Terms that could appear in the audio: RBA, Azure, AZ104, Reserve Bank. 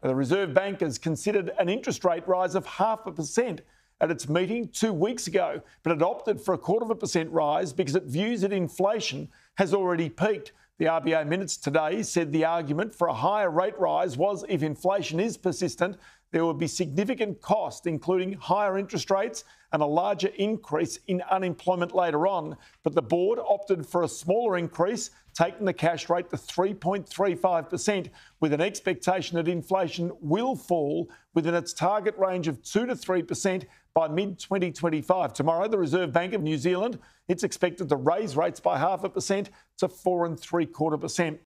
The Reserve Bank has considered an interest rate rise of 0.5% at its meeting 2 weeks ago, but it opted for a 0.25% rise because it views that inflation has already peaked. The RBA minutes today said the argument for a higher rate rise was if inflation is persistent, there would be significant cost, including higher interest rates and a larger increase in unemployment later on. But the board opted for a smaller increase, taking the cash rate to 3.35%, with an expectation that inflation will fall within its target range of 2 to 3% by mid-2025. Tomorrow, the Reserve Bank of New Zealand, it's expected to raise rates by 0.5% to 4.75%.